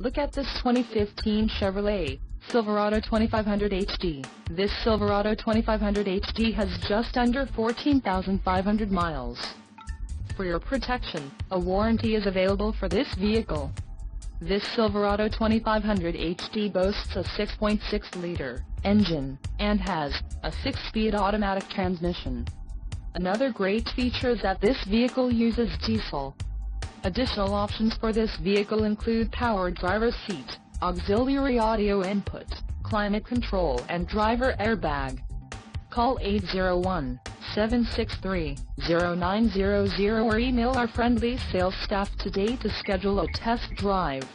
Look at this 2015 Chevrolet Silverado 2500 HD. This Silverado 2500 HD has just under 14,500 miles. For your protection, a warranty is available for this vehicle. This Silverado 2500 HD boasts a 6.6-liter engine, and has a 6-speed automatic transmission. Another great feature is that this vehicle uses diesel. Additional options for this vehicle include power driver's seat, auxiliary audio input, climate control and driver airbag. Call 801-763-0900 or email our friendly sales staff today to schedule a test drive.